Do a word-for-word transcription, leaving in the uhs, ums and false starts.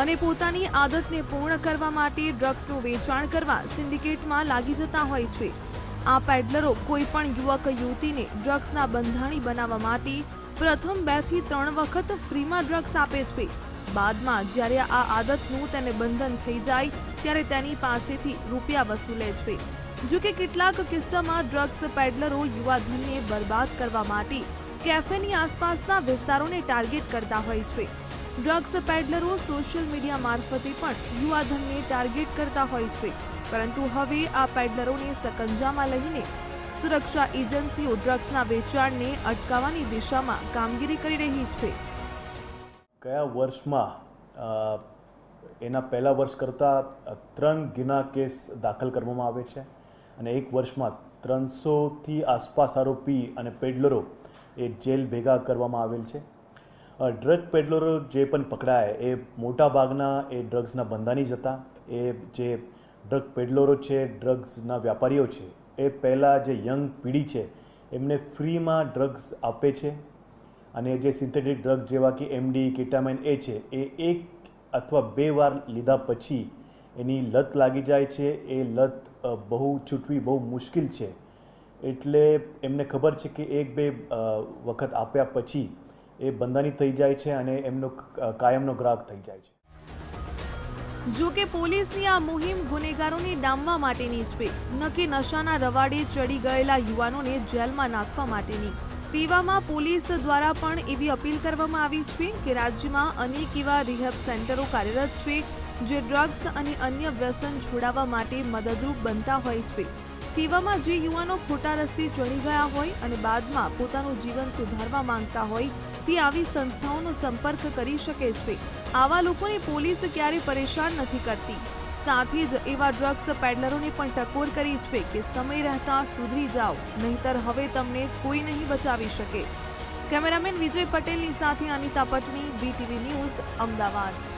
અને પોતાની આદતને પૂર્ણ કરવા માટે ડ્રગ્સનું વેચાણ કરવા સિન્ડિકેટમાં લાગી જતા હોય છે। આ પેડલરો કોઈ પણ યુવક યુવતીને ડ્રગ્સના બંધાણી બનાવવા માટે પ્રથમ બે થી ત્રણ વખત ફ્રીમાં ડ્રગ્સ આપે છે। બાદમાં જ્યારે આ આદતનું તેને બંધન થઈ જાય ત્યારે તેની પાસેથી રૂપિયા વસૂલે છે। जो कि केटलाक किस्सामां ड्रग्स पेडलरो युवाधनने बर्बाद करवा माटे कैफेनी आसपासना विस्तारोने टार्गेट करता होय छे। ड्रग्स पेडलरो सोशियल मीडिया मार्फते पण युवाधनने टार्गेट करता होय छे, परंतु हवे आ पेडलरोने सकंजामां लईने सुरक्षा एजन्सीओ ड्रग्सना वेचाणने अटकाववानी दिशामां कामगीरी करी रही छे। गया वर्षमां एना पहला वर्ष करता त्रण गुना केस दाखल करवामां आवे छे। અને એક વર્ષમાં ત્રણસો થી આસપાસ આરોપી અને પેડલરો એ જેલ ભેગા કરવામાં આવેલ છે। ડ્રગ પેડલરો જે પણ પકડાય એ મોટા ભાગના એ ડ્રગ્સના બંધાણી જ હતા। એ જે ડ્રગ પેડલરો છે, ડ્રગ્સના વ્યાપારીઓ છે, એ પહેલાં જે યંગ પેઢી છે એમને ફ્રીમાં ડ્રગ્સ આપે છે અને જે સિન્થેટિક ડ્રગ જેવા કે એમડી કેટામાઇન એ છે એ એક અથવા બે વાર લીધા પછી એની લત લાગી જાય છે। એ લત બહુ છૂટવી બહુ મુશ્કેલ છે, એટલે એમને ખબર છે કે એક બે વખત આપ્યા પછી એ બંધાણી થઈ જાય છે અને એમનો કાયમનો ગ્રાહક થઈ જાય છે। જો કે પોલીસની આ મોહિમ ગુનેગારોને ડામવા માટેની છે, ન કે નશાના રવાડે ચડી ગયેલા યુવાનોને જેલમાં નાખવા માટેની। તેવામાં પોલીસ દ્વારા પણ એવી અપીલ કરવામાં આવી છે કે રાજ્યમાં અનેક એવા રિહેબ સેન્ટરો કાર્યરત છે જે ડ્રગ્સ અને અન્ય વ્યસન છોડાવવા માટે મદદરૂપ બનતા હોય છે। તેવામાં જે યુવાનો ખોટા રસ્તે ચડી ગયા હોય અને બાદમાં પોતાનું જીવન સુધારવા માંગતા હોય તે આવી સંસ્થાઓનો સંપર્ક કરી શકે છે। આવા લોકોને પોલીસ ક્યારે પરેશાન નથી કરતી, સાથે જ એવા ડ્રગ્સ પેડલરોને પણ ટકોર કરી છે કે સમય રહેતા સુધરી જાઓ, નહીતર હવે તમને કોઈ નહીં બચાવી શકે। કેમેરામેન વિજય પટેલની સાથે Anita Patni, B TV news, Ahmedabad.